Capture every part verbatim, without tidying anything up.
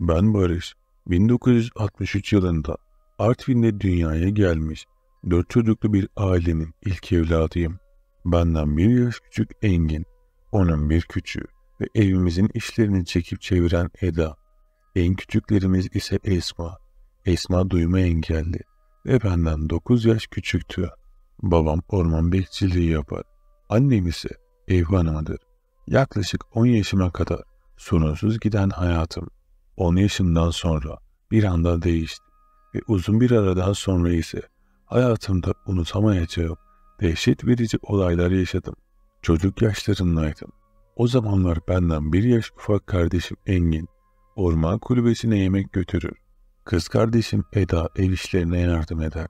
Ben Barış, bin dokuz yüz altmış üç yılında Artvin'de dünyaya gelmiş, dört çocuklu bir ailenin ilk evladıyım. Benden bir yaş küçük Engin, onun bir küçüğü ve evimizin işlerini çekip çeviren Eda. En küçüklerimiz ise Esma. Esma duyma engelli ve benden dokuz yaş küçüktü. Babam orman bekçiliği yapar. Annem ise ev hanımıdır. Yaklaşık on yaşıma kadar sorunsuz giden hayatım on yaşından sonra bir anda değişti ve uzun bir aradan sonra ise hayatımda unutamayacağım dehşet verici olaylar yaşadım. Çocuk yaşlarındaydım. O zamanlar benden bir yaş ufak kardeşim Engin orman kulübesine yemek götürür. Kız kardeşim Eda ev işlerine yardım eder.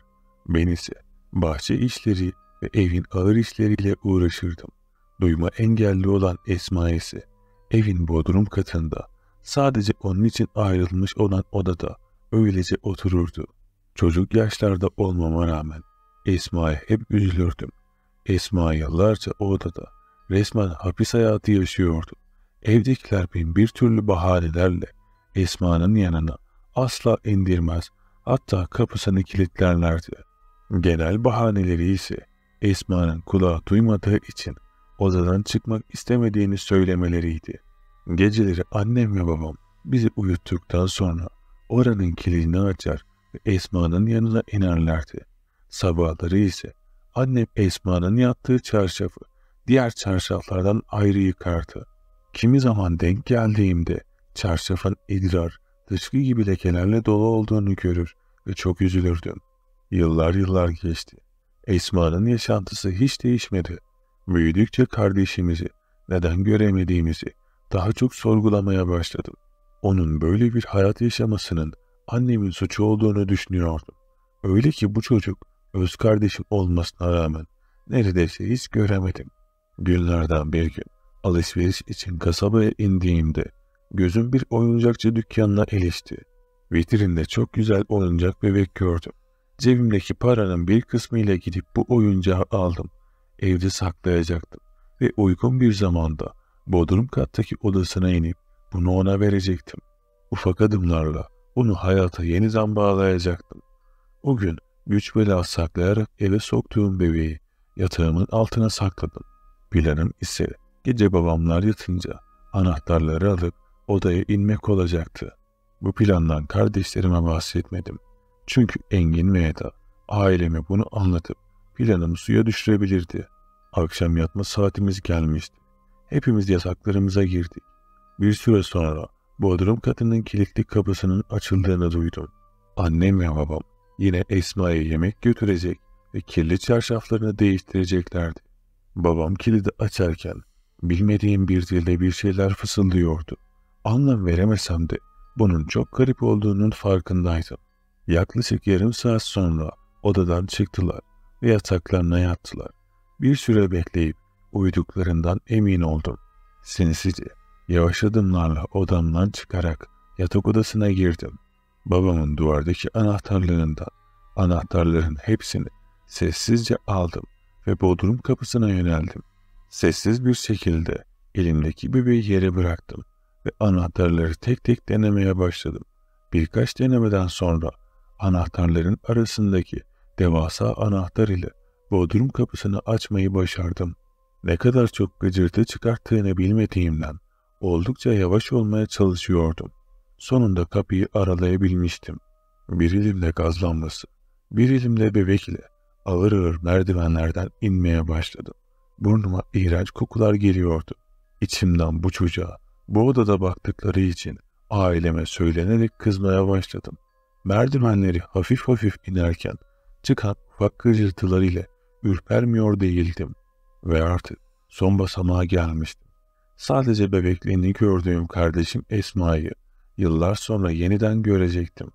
Ben ise bahçe işleri ve evin ağır işleriyle uğraşırdım. Duyma engelli olan Esma ise evin bodrum katında, sadece onun için ayrılmış olan odada öylece otururdu. Çocuk yaşlarda olmama rağmen Esma'ya hep üzülürdüm. Esma yıllarca o odada resmen hapis hayatı yaşıyordu. Evdekiler beni bir türlü bahanelerle Esma'nın yanına asla indirmez, hatta kapısını kilitlerlerdi. Genel bahaneleri ise Esma'nın kulağı duymadığı için odadan çıkmak istemediğini söylemeleriydi. Geceleri annem ve babam bizi uyuttuktan sonra oranın kilidini açar ve Esma'nın yanına inerlerdi. Sabahları ise annem Esma'nın yattığı çarşafı diğer çarşaflardan ayrı yıkardı. Kimi zaman denk geldiğimde çarşafın idrar, dışkı gibi lekelerle dolu olduğunu görür ve çok üzülürdüm. Yıllar yıllar geçti. Esma'nın yaşantısı hiç değişmedi. Büyüdükçe kardeşimizi neden göremediğimizi daha çok sorgulamaya başladım. Onun böyle bir hayat yaşamasının annemin suçu olduğunu düşünüyordum. Öyle ki bu çocuk öz kardeşim olmasına rağmen neredeyse hiç göremedim. Günlerden bir gün alışveriş için kasabaya indiğimde gözüm bir oyuncakçı dükkanına ilişti. Vitrinde çok güzel oyuncak bebek gördüm. Cebimdeki paranın bir kısmı ile gidip bu oyuncağı aldım. Evde saklayacaktım ve uygun bir zamanda bodrum kattaki odasına inip bunu ona verecektim. Ufak adımlarla onu hayata yeniden bağlayacaktım. O gün güç bela saklayarak eve soktuğum bebeği yatağımın altına sakladım. Planım ise gece babamlar yatınca anahtarları alıp odaya inmek olacaktı. Bu plandan kardeşlerime bahsetmedim. Çünkü Engin ve Eda aileme bunu anlatıp planımı suya düşürebilirdi. Akşam yatma saatimiz gelmişti. Hepimiz yataklarımıza girdik. Bir süre sonra bodrum katının kilitli kapısının açıldığını duydum. Annem ve babam yine Esma'ya yemek götürecek ve kirli çarşaflarını değiştireceklerdi. Babam kilidi açarken bilmediğim bir dilde bir şeyler fısıldıyordu. Anlam veremesem de bunun çok garip olduğunun farkındaydım. Yaklaşık yarım saat sonra odadan çıktılar ve yataklarına yattılar. Bir süre bekleyip uyuduklarından emin oldum. Sinsice yavaş adımlarla odamdan çıkarak yatak odasına girdim. Babamın duvardaki anahtarlarından anahtarların hepsini sessizce aldım ve bodrum kapısına yöneldim. Sessiz bir şekilde elimdeki bebeği yere bıraktım ve anahtarları tek tek denemeye başladım. Birkaç denemeden sonra anahtarların arasındaki devasa anahtar ile bodrum kapısını açmayı başardım. Ne kadar çok gıcırtı çıkarttığını bilmediğimden oldukça yavaş olmaya çalışıyordum. Sonunda kapıyı aralayabilmiştim. Bir elimle gaz lambası, bir elimle bebek ile ağır ağır merdivenlerden inmeye başladım. Burnuma iğrenç kokular geliyordu. İçimden bu çocuğa bu odada baktıkları için aileme söylenerek kızmaya başladım. Merdivenleri hafif hafif inerken çıkan ufak gıcırtılar ile ürpermiyor değildim ve artık son basamağa gelmiştim. Sadece bebekliğini gördüğüm kardeşim Esma'yı yıllar sonra yeniden görecektim.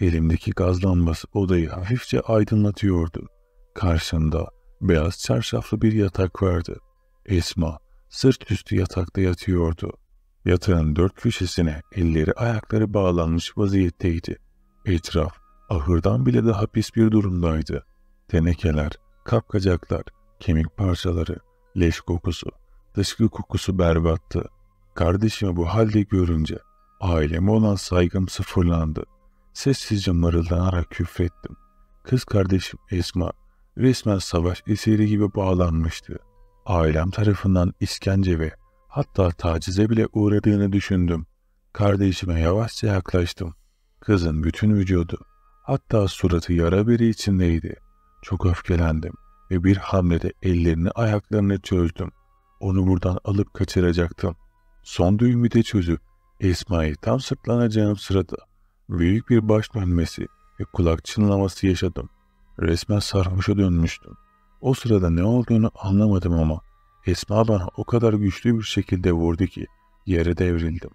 Elimdeki gaz lambası odayı hafifçe aydınlatıyordu. Karşımda beyaz çarşaflı bir yatak vardı. Esma sırt üstü yatakta yatıyordu. Yatağın dört köşesine elleri ayakları bağlanmış vaziyetteydi. Etraf ahırdan bile daha pis bir durumdaydı. Tenekeler, kapkacaklar, kemik parçaları, leş kokusu, dışkı kokusu berbattı. Kardeşimi bu halde görünce Aileme olan saygım sıfırlandı. Sessizce mırıldanarak küfrettim. Kız kardeşim Esma resmen savaş esiri gibi bağlanmıştı. Ailem tarafından işkence ve hatta tacize bile uğradığını düşündüm. Kardeşime yavaşça yaklaştım. Kızın bütün vücudu, hatta suratı yara beri içindeydi. Çok öfkelendim ve bir hamlede ellerini ayaklarını çözdüm. Onu buradan alıp kaçıracaktım. Son düğümü de çözüp Esma'yı tam sırtlanacağım sırada büyük bir baş dönmesi ve kulak çınlaması yaşadım. Resmen sarhoşa dönmüştüm. O sırada ne olduğunu anlamadım ama Esma bana o kadar güçlü bir şekilde vurdu ki yere devrildim.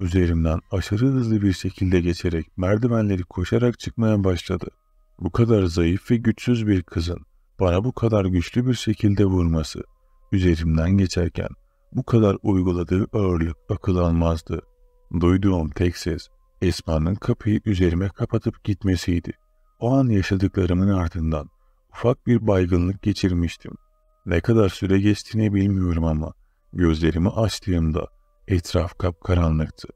Üzerimden aşırı hızlı bir şekilde geçerek merdivenleri koşarak çıkmaya başladı. Bu kadar zayıf ve güçsüz bir kızın bana bu kadar güçlü bir şekilde vurması, üzerimden geçerken bu kadar uyguladığı ağırlık akıl almazdı. Duyduğum tek ses Esma'nın kapıyı üzerime kapatıp gitmesiydi. O an yaşadıklarımın ardından ufak bir baygınlık geçirmiştim. Ne kadar süre geçtiğini bilmiyorum ama gözlerimi açtığımda etraf kapkaranlıktı.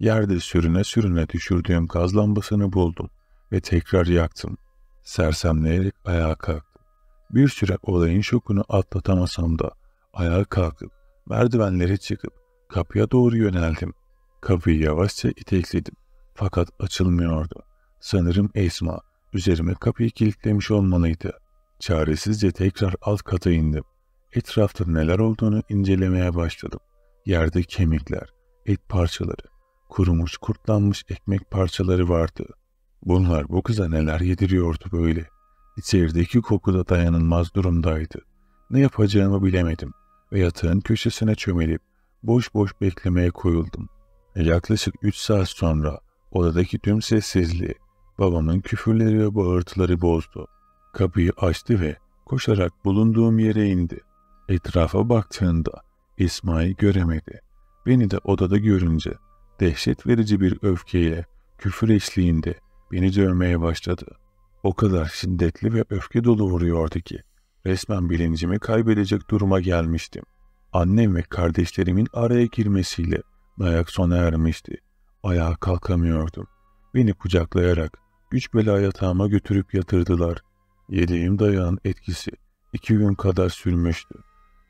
Yerde sürüne sürüne düşürdüğüm gaz lambasını buldum ve tekrar yaktım. Sersemleyerek ayağa kalktım. Bir süre olayın şokunu atlatamasam da ayağa kalkıp merdivenlere çıkıp kapıya doğru yöneldim. Kapıyı yavaşça itekledim fakat açılmıyordu. Sanırım Esma üzerime kapıyı kilitlemiş olmalıydı. Çaresizce tekrar alt kata indim. Etrafta neler olduğunu incelemeye başladım. Yerde kemikler, et parçaları, kurumuş kurtlanmış ekmek parçaları vardı. Bunlar bu kıza neler yediriyordu böyle? İçerideki koku da dayanılmaz durumdaydı. Ne yapacağımı bilemedim ve yatağın köşesine çömelip boş boş beklemeye koyuldum. Yaklaşık üç saat sonra odadaki tüm sessizliği babamın küfürleri ve bağırtıları bozdu. Kapıyı açtı ve koşarak bulunduğum yere indi. Etrafa baktığında Esma'yı göremedi. Beni de odada görünce dehşet verici bir öfkeyle küfür eşliğinde beni dövmeye başladı. O kadar şiddetli ve öfke dolu vuruyordu ki resmen bilincimi kaybedecek duruma gelmiştim. Annem ve kardeşlerimin araya girmesiyle dayak sona ermişti. Ayağa kalkamıyordum. Beni kucaklayarak güç bela yatağıma götürüp yatırdılar. Yediğim dayağın etkisi iki gün kadar sürmüştü.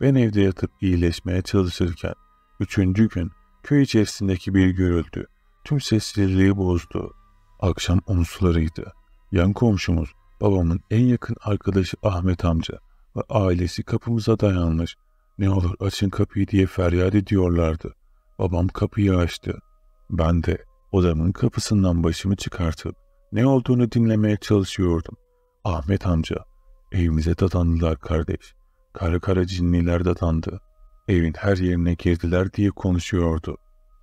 Ben evde yatıp iyileşmeye çalışırken üçüncü gün köy içerisindeki bir gürültü tüm sessizliği bozdu. Akşam onsularıydı. Yan komşumuz babamın en yakın arkadaşı Ahmet amca ve ailesi kapımıza dayanmış. "Ne olur açın kapıyı" diye feryat ediyorlardı. Babam kapıyı açtı. Ben de odamın kapısından başımı çıkartıp ne olduğunu dinlemeye çalışıyordum. "Ahmet amca, evimize dadandılar kardeş. Kara kara cinniler dadandı. Evin her yerine girdiler" diye konuşuyordu.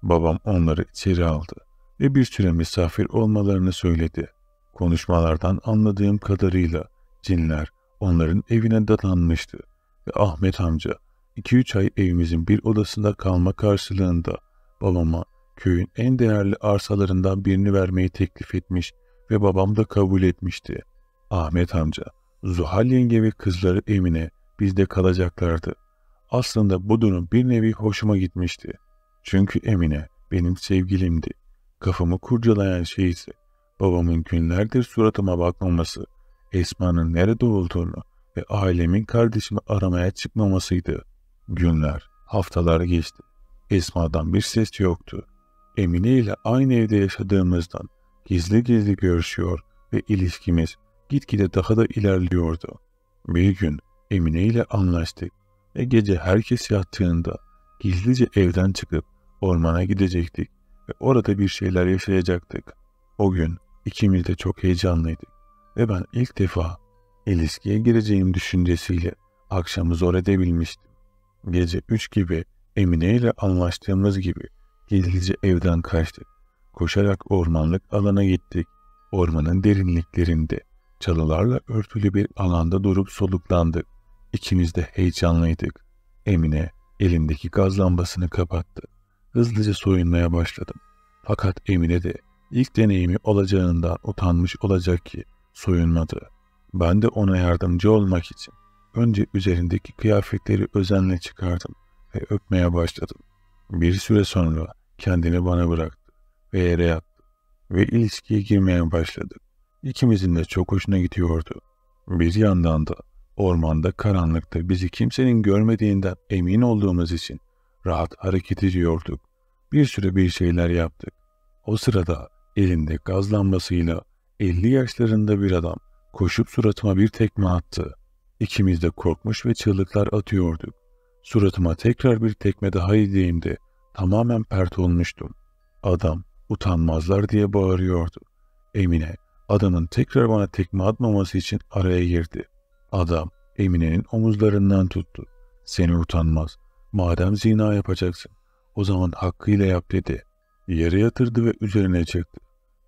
Babam onları içeri aldı ve bir süre misafir olmalarını söyledi. Konuşmalardan anladığım kadarıyla cinler onların evine dadanmıştı ve Ahmet amca iki üç ay evimizin bir odasında kalma karşılığında babama köyün en değerli arsalarından birini vermeyi teklif etmiş ve babam da kabul etmişti. Ahmet amca, Zuhal yenge ve kızları Emine bizde kalacaklardı. Aslında bu durum bir nevi hoşuma gitmişti. Çünkü Emine benim sevgilimdi. Kafamı kurcalayan şey ise babamın günlerdir suratıma bakmaması, Esma'nın nerede olduğunu ve ailemin kardeşimi aramaya çıkmamasıydı. Günler, haftalar geçti. Esma'dan bir ses yoktu. Emine ile aynı evde yaşadığımızdan gizli gizli görüşüyor ve ilişkimiz gitgide daha da ilerliyordu. Bir gün Emine ile anlaştık ve gece herkes yattığında gizlice evden çıkıp ormana gidecektik ve orada bir şeyler yaşayacaktık. O gün ikimiz de çok heyecanlıydık ve ben ilk defa ilişkiye gireceğim düşüncesiyle akşamı zor edebilmiştim. Gece üç gibi Emine ile anlaştığımız gibi gizlice evden kaçtık. Koşarak ormanlık alana gittik. Ormanın derinliklerinde çalılarla örtülü bir alanda durup soluklandık. İkimiz de heyecanlıydık. Emine elindeki gaz lambasını kapattı. Hızlıca soyunmaya başladım. Fakat Emine de ilk deneyimi olacağından utanmış olacak ki soyunmadı. Ben de ona yardımcı olmak için önce üzerindeki kıyafetleri özenle çıkardım ve öpmeye başladım. Bir süre sonra kendini bana bıraktı ve yere yattık ve ilişkiye girmeye başladık. İkimizin de çok hoşuna gidiyordu. Bir yandan da ormanda karanlıkta bizi kimsenin görmediğinden emin olduğumuz için rahat hareket ediyorduk. Bir süre bir şeyler yaptık. O sırada elinde gaz lambasıyla elli yaşlarında bir adam koşup suratıma bir tekme attı. İkimiz de korkmuş ve çığlıklar atıyorduk. Suratıma tekrar bir tekme daha yediğimde tamamen pert olmuştum. Adam utanmazlar diye bağırıyordu. Emine Ada'nın tekrar bana tekme atmaması için araya girdi. Adam Emine'nin omuzlarından tuttu. "Seni utanmaz. Madem zina yapacaksın, o zaman hakkıyla yap" dedi. Yere yatırdı ve üzerine çekti.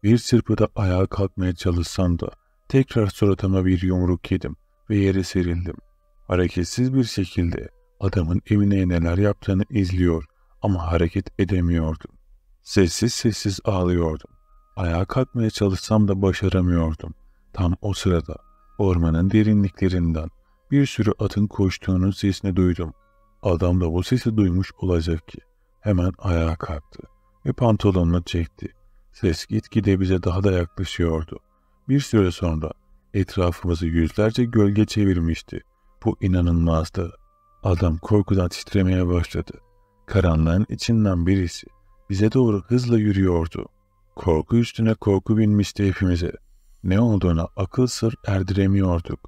Bir çırpıda ayağa kalkmaya çalışsam da tekrar suratıma bir yumruk yedim ve yere serildim. Hareketsiz bir şekilde adamın Emine'ye neler yaptığını izliyor ama hareket edemiyordum. Sessiz sessiz ağlıyordum. Ayağa kalkmaya çalışsam da başaramıyordum. Tam o sırada ormanın derinliklerinden bir sürü atın koştuğunun sesini duydum. Adam da bu sesi duymuş olacak ki hemen ayağa kalktı ve pantolonunu çekti. Ses gitgide bize daha da yaklaşıyordu. Bir süre sonra etrafımızı yüzlerce gölge çevirmişti. Bu inanılmazdı. Adam korkudan titremeye başladı. Karanlığın içinden birisi bize doğru hızla yürüyordu. Korku üstüne korku binmişti hepimize. Ne olduğuna akıl sır erdiremiyorduk.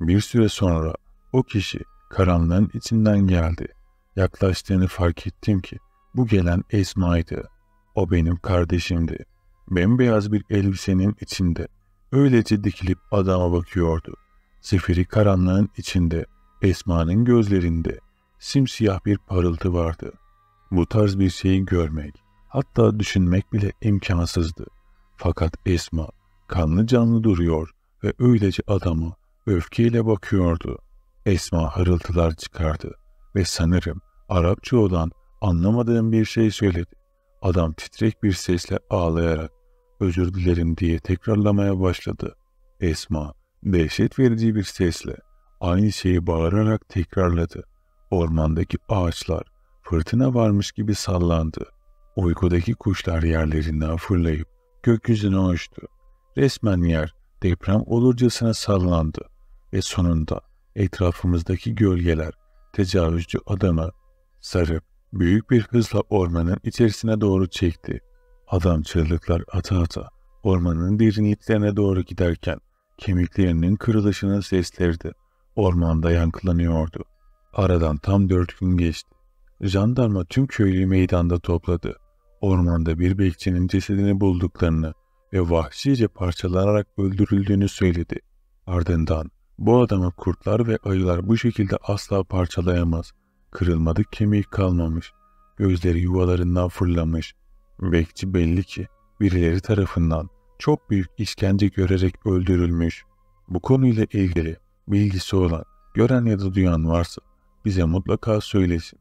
Bir süre sonra o kişi karanlığın içinden geldi. Yaklaştığını fark ettim ki bu gelen Esma'ydı. O benim kardeşimdi. Bembeyaz bir elbisenin içinde öylece dikilip adama bakıyordu. Zifiri karanlığın içinde Esma'nın gözlerinde simsiyah bir parıltı vardı. Bu tarz bir şeyi görmek, hatta düşünmek bile imkansızdı. Fakat Esma kanlı canlı duruyor ve öylece adama öfkeyle bakıyordu. Esma hırıltılar çıkardı ve sanırım Arapça olan anlamadığım bir şey söyledi. Adam titrek bir sesle ağlayarak "özür dilerim" diye tekrarlamaya başladı. Esma dehşet verici bir sesle aynı şeyi bağırarak tekrarladı. Ormandaki ağaçlar fırtına varmış gibi sallandı. Uykudaki kuşlar yerlerinden fırlayıp gökyüzüne uçtu. Resmen yer deprem olurcasına sallandı ve sonunda etrafımızdaki gölgeler tecavüzcü adamı sarıp büyük bir hızla ormanın içerisine doğru çekti. Adam çığlıklar ata ata ormanın derinliklerine doğru giderken kemiklerinin kırılışının sesleri de ormanda yankılanıyordu. Aradan tam dört gün geçti. Jandarma tüm köylüyü meydanda topladı. Ormanda bir bekçinin cesedini bulduklarını ve vahşice parçalanarak öldürüldüğünü söyledi. Ardından bu adamı kurtlar ve ayılar bu şekilde asla parçalayamaz. Kırılmadık kemiği kalmamış, gözleri yuvalarından fırlamış. Bekçi belli ki birileri tarafından çok büyük işkence görerek öldürülmüş. Bu konuyla ilgili bilgisi olan, gören ya da duyan varsa bize mutlaka söylesin.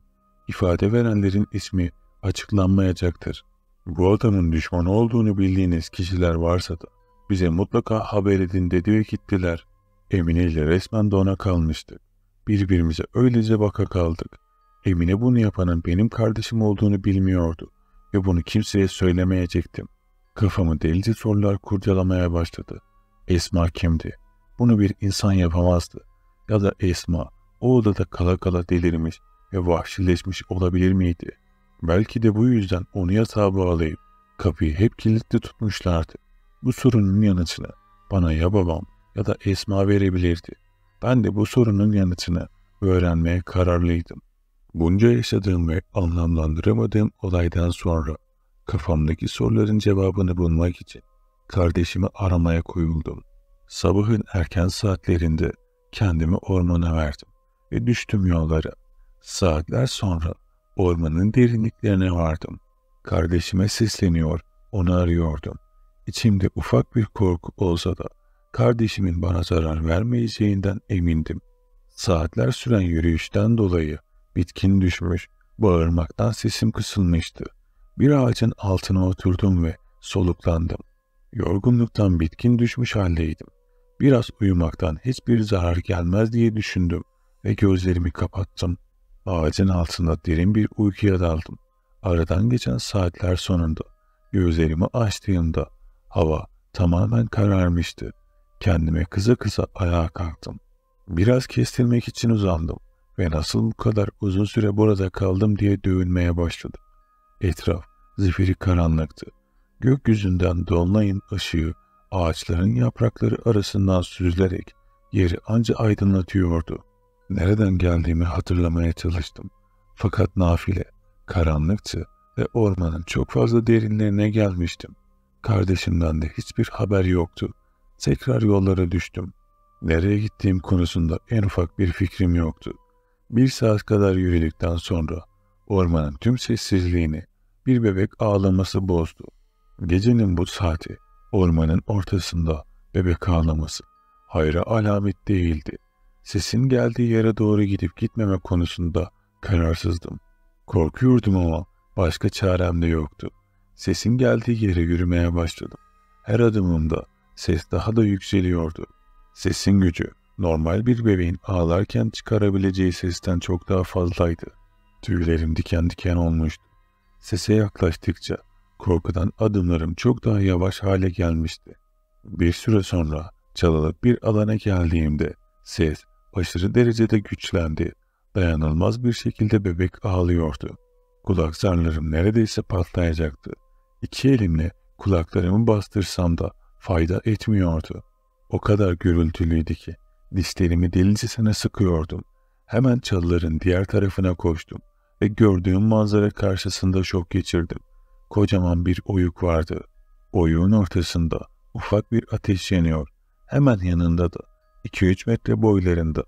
İfade verenlerin ismi açıklanmayacaktır. Bu adamın düşmanı olduğunu bildiğiniz kişiler varsa da bize mutlaka haber edin dedi ve gittiler. Emine ile resmen dona kalmıştık. Birbirimize öylece baka kaldık. Emine bunu yapanın benim kardeşim olduğunu bilmiyordu ve bunu kimseye söylemeyecektim. Kafamı delice sorular kurcalamaya başladı. Esma kimdi? Bunu bir insan yapamazdı. Ya da Esma o odada kala kala delirmiş ve vahşileşmiş olabilir miydi? Belki de bu yüzden onu yatağa bağlayıp kapıyı hep kilitli tutmuşlardı. Bu sorunun yanıtını bana ya babam ya da Esma verebilirdi. Ben de bu sorunun yanıtını öğrenmeye kararlıydım. Bunca yaşadığım ve anlamlandıramadığım olaydan sonra kafamdaki soruların cevabını bulmak için kardeşimi aramaya koyuldum. Sabahın erken saatlerinde kendimi ormana verdim ve düştüm yollara. Saatler sonra ormanın derinliklerine vardım. Kardeşime sesleniyor, onu arıyordum. İçimde ufak bir korku olsa da kardeşimin bana zarar vermeyeceğinden emindim. Saatler süren yürüyüşten dolayı bitkin düşmüş, bağırmaktan sesim kısılmıştı. Bir ağacın altına oturdum ve soluklandım. Yorgunluktan bitkin düşmüş haldeydim. Biraz uyumaktan hiçbir zarar gelmez diye düşündüm ve gözlerimi kapattım. Ağacın altında derin bir uykuya daldım. Aradan geçen saatler sonunda Gözlerimi açtığımda hava tamamen kararmıştı. Kendime kıza kıza ayağa kalktım. Biraz kestirmek için uzandım ve nasıl bu kadar uzun süre burada kaldım diye dövünmeye başladım. Etraf zifiri karanlıktı. Gökyüzünden dolunayın ışığı ağaçların yaprakları arasından süzülerek yeri anca aydınlatıyordu. Nereden geldiğimi hatırlamaya çalıştım. Fakat nafile, karanlıktı ve ormanın çok fazla derinlerine gelmiştim. Kardeşimden de hiçbir haber yoktu. Tekrar yollara düştüm. Nereye gittiğim konusunda en ufak bir fikrim yoktu. Bir saat kadar yürüdükten sonra ormanın tüm sessizliğini bir bebek ağlaması bozdu. Gecenin bu saati, ormanın ortasında bebek ağlaması hayra alamet değildi. Sesin geldiği yere doğru gidip gitmeme konusunda kararsızdım. Korkuyordum ama başka çarem de yoktu. Sesin geldiği yere yürümeye başladım. Her adımımda ses daha da yükseliyordu. Sesin gücü normal bir bebeğin ağlarken çıkarabileceği sesten çok daha fazlaydı. Tüylerim diken diken olmuştu. Sese yaklaştıkça korkudan adımlarım çok daha yavaş hale gelmişti. Bir süre sonra çalılık bir alana geldiğimde ses aşırı derecede güçlendi. Dayanılmaz bir şekilde bebek ağlıyordu. Kulak zarlarım neredeyse patlayacaktı. İki elimle kulaklarımı bastırsam da fayda etmiyordu. O kadar gürültülüydü ki dişlerimi delicesine sıkıyordum. Hemen çalıların diğer tarafına koştum ve gördüğüm manzara karşısında şok geçirdim. Kocaman bir oyuk vardı. Oyuğun ortasında ufak bir ateş yanıyor. Hemen yanında da iki üç metre boylarında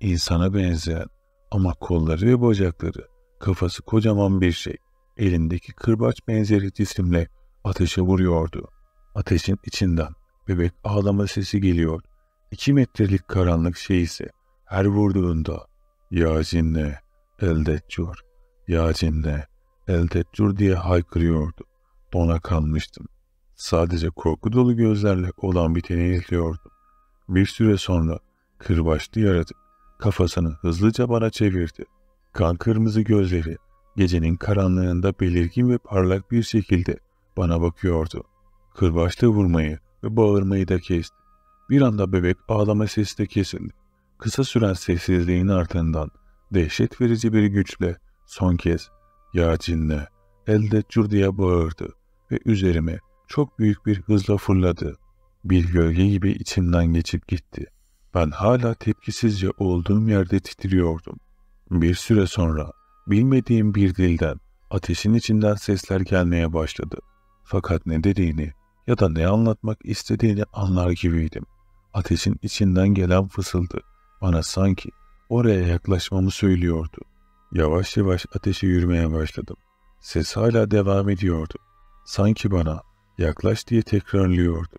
insana benzeyen ama kolları ve bacakları, kafası kocaman bir şey, elindeki kırbaç benzeri cisimle ateşe vuruyordu. Ateşin içinden bebek ağlama sesi geliyor. İki metrelik karanlık şey ise her vurduğunda "Ya cinne, eldetçur, ya cinne, eldetçur" diye haykırıyordu. Dona kalmıştım. Sadece korku dolu gözlerle olan biteni izliyordum. Bir süre sonra kırbaçlı yaratık kafasını hızlıca bana çevirdi. Kan kırmızı gözleri gecenin karanlığında belirgin ve parlak bir şekilde bana bakıyordu. Kırbaçla vurmayı ve bağırmayı da kesti. Bir anda bebek ağlama sesi de kesildi. Kısa süren sessizliğin ardından dehşet verici bir güçle son kez "Ya cinne, eldetçur" diye bağırdı ve üzerime çok büyük bir hızla fırladı. Bir gölge gibi içimden geçip gitti. Ben hala tepkisizce olduğum yerde titriyordum. Bir süre sonra bilmediğim bir dilden ateşin içinden sesler gelmeye başladı. Fakat ne dediğini ya da ne anlatmak istediğini anlar gibiydim. Ateşin içinden gelen fısıldı bana sanki oraya yaklaşmamı söylüyordu. Yavaş yavaş ateşe yürümeye başladım. Ses hala devam ediyordu. Sanki bana "yaklaş" diye tekrarlıyordu.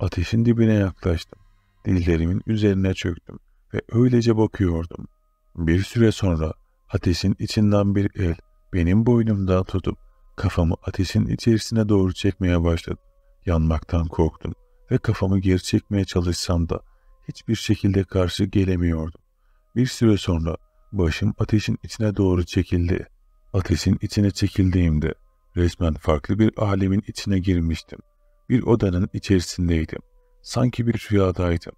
Ateşin dibine yaklaştım. Dillerimin üzerine çöktüm ve öylece bakıyordum. Bir süre sonra ateşin içinden bir el benim boynumdan tutup kafamı ateşin içerisine doğru çekmeye başladı. Yanmaktan korktum ve kafamı geri çekmeye çalışsam da hiçbir şekilde karşı gelemiyordum. Bir süre sonra başım ateşin içine doğru çekildi. Ateşin içine çekildiğimde resmen farklı bir alemin içine girmiştim. Bir odanın içerisindeydim. Sanki bir rüyadaydım.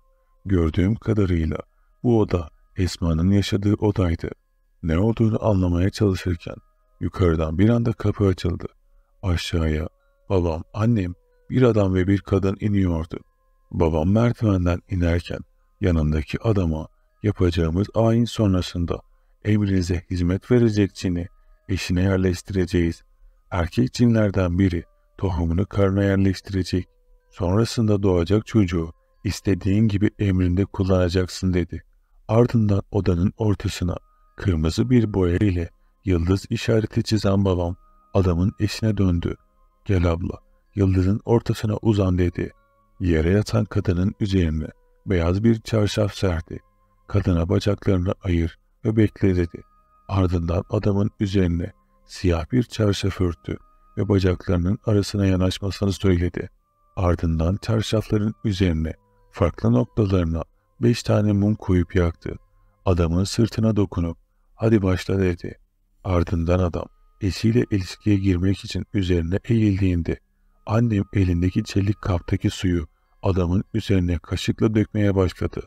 Gördüğüm kadarıyla bu oda Esma'nın yaşadığı odaydı. Ne olduğunu anlamaya çalışırken yukarıdan bir anda kapı açıldı. Aşağıya babam, annem, bir adam ve bir kadın iniyordu. Babam merdivenden inerken yanımdaki adama "yapacağımız ayin sonrasında emrinize hizmet verecek cini eşine yerleştireceğiz. Erkek cinlerden biri tohumunu karnına yerleştirecek. Sonrasında doğacak çocuğu istediğin gibi emrinde kullanacaksın" dedi. Ardından odanın ortasına kırmızı bir boya ile yıldız işareti çizen babam adamın eşine döndü. "Gel abla, yıldızın ortasına uzan" dedi. Yere yatan kadının üzerine beyaz bir çarşaf serdi. Kadına "bacaklarını ayır ve bekle" dedi. Ardından adamın üzerine siyah bir çarşaf örttü ve bacaklarının arasına yanaşmasını söyledi. Ardından çarşafların üzerine farklı noktalarına beş tane mum koyup yaktı. Adamın sırtına dokunup "hadi başla" dedi. Ardından adam eşiyle ilişkiye girmek için üzerine eğildiğinde Annem elindeki çelik kaptaki suyu adamın üzerine kaşıkla dökmeye başladı.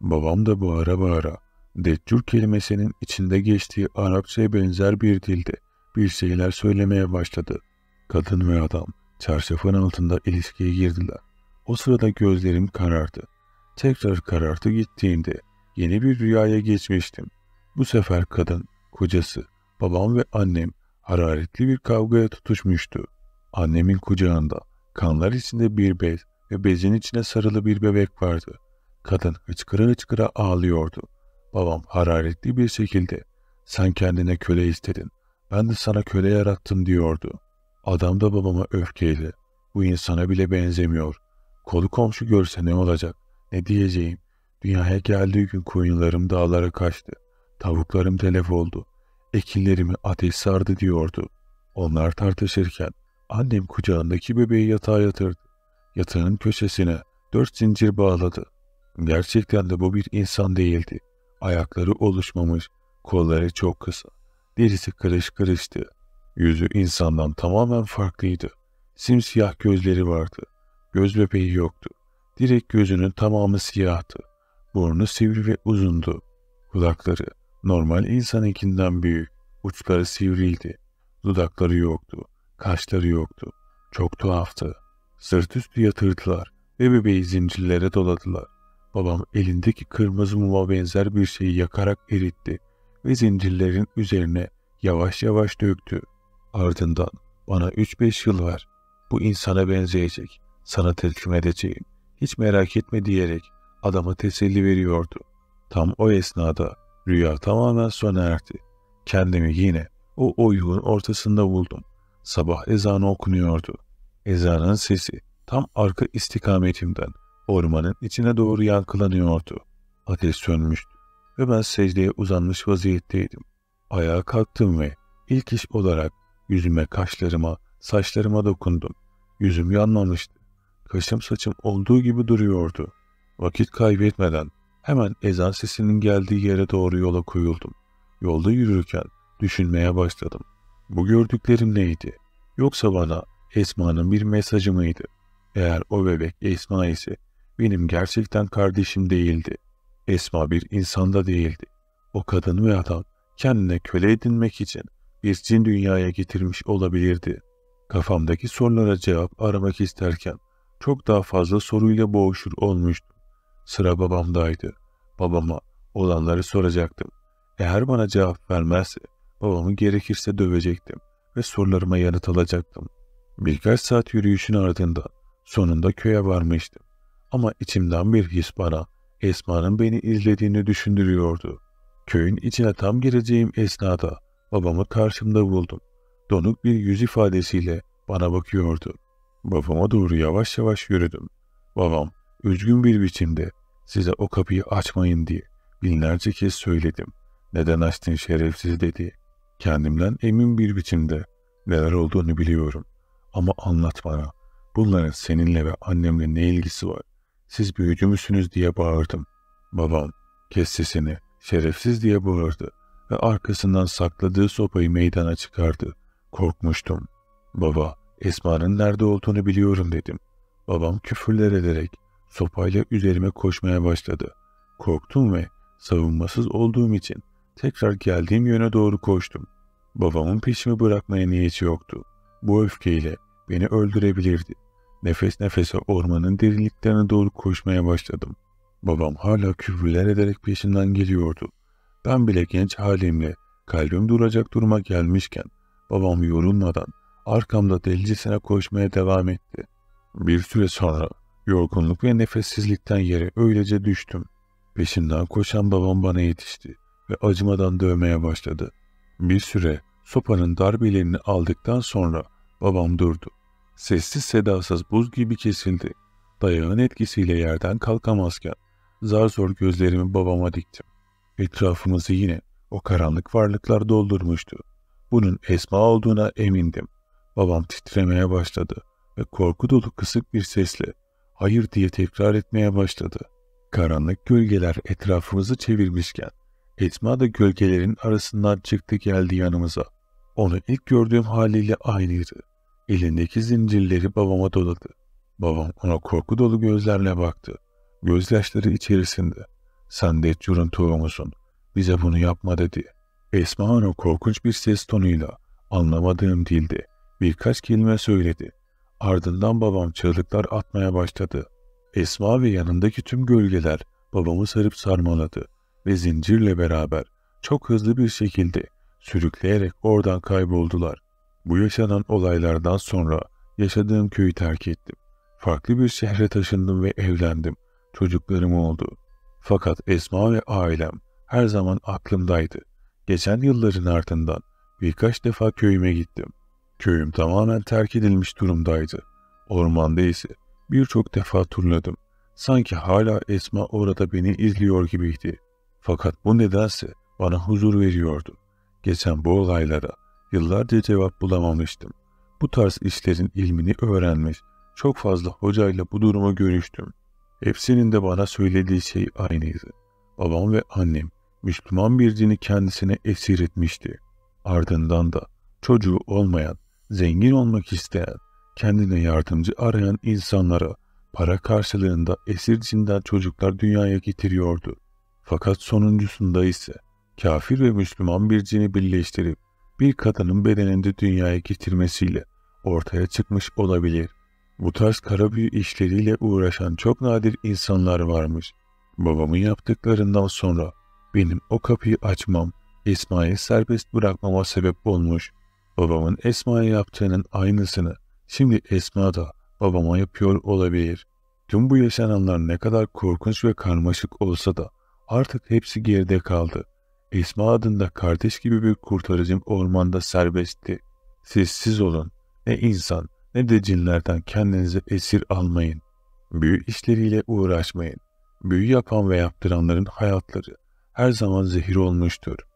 Babam da bağıra bağıra, deccur kelimesinin içinde geçtiği Arapçaya benzer bir dilde bir şeyler söylemeye başladı. Kadın ve adam çarşafın altında ilişkiye girdiler. O sırada gözlerim karardı. Tekrar karartı gittiğimde yeni bir rüyaya geçmiştim. Bu sefer kadın, kocası, babam ve annem hararetli bir kavgaya tutuşmuştu. Annemin kucağında kanlar içinde bir bez ve bezin içine sarılı bir bebek vardı. Kadın hıçkıra hıçkıra ağlıyordu. Babam hararetli bir şekilde "Sen kendine köle istedin, ben de sana köle yarattım" diyordu. Adam da babama öfkeyle "Bu insana bile benzemiyor. Kolu komşu görse ne olacak? Ne diyeceğim? Dünyaya geldiği gün koyunlarım dağlara kaçtı. Tavuklarım telef oldu. Ekinlerimi ateş sardı" diyordu. Onlar tartışırken annem kucağındaki bebeği yatağa yatırdı. Yatağın köşesine dört zincir bağladı. Gerçekten de bu bir insan değildi. Ayakları oluşmamış, kolları çok kısa, derisi kırış kırıştı. Yüzü insandan tamamen farklıydı. Simsiyah gözleri vardı. Göz bebeği yoktu. Direkt gözünün tamamı siyahtı. Burnu sivri ve uzundu. Kulakları normal insanınkinden büyük, uçları sivriydi. Dudakları yoktu, kaşları yoktu. Çok tuhaftı. Sırt üstü yatırdılar ve bebeği zincirlere doladılar. Babam elindeki kırmızı muma benzer bir şeyi yakarak eritti ve zincirlerin üzerine yavaş yavaş döktü. Ardından "Bana üç beş yıl ver, bu insana benzeyecek, sana teslim edeceğim, hiç merak etme" diyerek adama teselli veriyordu. Tam o esnada rüya tamamen sona erdi. Kendimi yine o oyunun ortasında buldum. Sabah ezanı okunuyordu. Ezanın sesi tam arka istikametimden ormanın içine doğru yankılanıyordu. Ateş sönmüştü ve ben secdeye uzanmış vaziyetteydim. Ayağa kalktım ve ilk iş olarak yüzüme, kaşlarıma, saçlarıma dokundum. Yüzüm yanmamıştı. Kaşım saçım olduğu gibi duruyordu. Vakit kaybetmeden hemen ezan sesinin geldiği yere doğru yola koyuldum. Yolda yürürken düşünmeye başladım. Bu gördüklerim neydi? Yoksa bana Esma'nın bir mesajı mıydı? Eğer o bebek Esma ise benim gerçekten kardeşim değildi. Esma bir insanda değildi. O kadın ve adam kendine köle edinmek için bir cin dünyaya getirmiş olabilirdi. Kafamdaki sorulara cevap aramak isterken çok daha fazla soruyla boğuşur olmuştum. Sıra babamdaydı. Babama olanları soracaktım. Eğer bana cevap vermezse babamı gerekirse dövecektim ve sorularıma yanıt alacaktım. Birkaç saat yürüyüşün ardından sonunda köye varmıştım. Ama içimden bir his bana Esma'nın beni izlediğini düşündürüyordu. Köyün içine tam gireceğim esnada babamı karşımda buldum. Donuk bir yüz ifadesiyle bana bakıyordu. Babama doğru yavaş yavaş yürüdüm. Babam üzgün bir biçimde "Size o kapıyı açmayın" diye binlerce kez söyledim. "Neden açtın şerefsiz?" dedi. Kendimden emin bir biçimde "Neler olduğunu biliyorum. Ama anlat bana. Bunların seninle ve annemle ne ilgisi var? Siz büyücü müsünüz?" diye bağırdım. Babam "Kes sesini, şerefsiz" diye bağırdı ve arkasından sakladığı sopayı meydana çıkardı. Korkmuştum. "Baba, Esma'nın nerede olduğunu biliyorum" dedim. Babam küfürler ederek sopayla üzerime koşmaya başladı. Korktum ve savunmasız olduğum için tekrar geldiğim yöne doğru koştum. Babamın peşimi bırakmaya niyeti yoktu. Bu öfkeyle beni öldürebilirdi. Nefes nefese ormanın derinliklerine doğru koşmaya başladım. Babam hala küfürler ederek peşimden geliyordu. Ben bile genç halimle kalbim duracak duruma gelmişken babam yorulmadan arkamda delicesine koşmaya devam etti. Bir süre sonra yorgunluk ve nefessizlikten yere öylece düştüm. Peşimden koşan babam bana yetişti ve acımadan dövmeye başladı. Bir süre sopanın darbelerini aldıktan sonra babam durdu. Sessiz sedasız buz gibi kesildi. Dayağın etkisiyle yerden kalkamazken zar zor gözlerimi babama diktim. Etrafımızı yine o karanlık varlıklar doldurmuştu. Bunun Esma olduğuna emindim. Babam titremeye başladı ve korku dolu kısık bir sesle "Hayır" diye tekrar etmeye başladı. Karanlık gölgeler etrafımızı çevirmişken Esma da gölgelerin arasından çıktı geldi yanımıza. Onu ilk gördüğüm haliyle aynıydı. Elindeki zincirleri babama doladı. Babam ona korku dolu gözlerle baktı. Gözyaşları içerisinde. "Sen de et yurun torumusun. Bize bunu yapma" dedi. Esma ona korkunç bir ses tonuyla, anlamadığım dilde birkaç kelime söyledi. Ardından babam çığlıklar atmaya başladı. Esma ve yanındaki tüm gölgeler babamı sarıp sarmaladı ve zincirle beraber çok hızlı bir şekilde sürükleyerek oradan kayboldular. Bu yaşanan olaylardan sonra yaşadığım köyü terk ettim. Farklı bir şehre taşındım ve evlendim. Çocuklarım oldu. Fakat Esma ve ailem her zaman aklımdaydı. Geçen yılların ardından birkaç defa köyüme gittim. Köyüm tamamen terk edilmiş durumdaydı. Ormanda ise birçok defa turladım. Sanki hala Esma orada beni izliyor gibiydi. Fakat bu nedense bana huzur veriyordu. Geçen bu olaylara yıllarca cevap bulamamıştım. Bu tarz işlerin ilmini öğrenmiş çok fazla hocayla bu duruma görüştüm. Hepsinin de bana söylediği şey aynıydı. Babam ve annem Müslüman bir dini kendisine esir etmişti. Ardından da çocuğu olmayan, zengin olmak isteyen, kendine yardımcı arayan insanlara para karşılığında esir cinden çocuklar dünyaya getiriyordu. Fakat sonuncusunda ise kafir ve Müslüman bir cini birleştirip bir kadının bedeninde dünyaya getirmesiyle ortaya çıkmış olabilir. Bu tarz kara büyü işleriyle uğraşan çok nadir insanlar varmış. Babamın yaptıklarından sonra benim o kapıyı açmam, Esma'yı serbest bırakmama sebep olmuş. Babamın Esma'ya yaptığının aynısını şimdi Esma da babama yapıyor olabilir. Tüm bu yaşananlar ne kadar korkunç ve karmaşık olsa da artık hepsi geride kaldı. Esma adında kardeş gibi bir kurtarıcım ormanda serbestti. Siz siz olun, ne insan ne de cinlerden kendinize esir almayın. Büyü işleriyle uğraşmayın. Büyü yapan ve yaptıranların hayatları her zaman zehir olmuştur.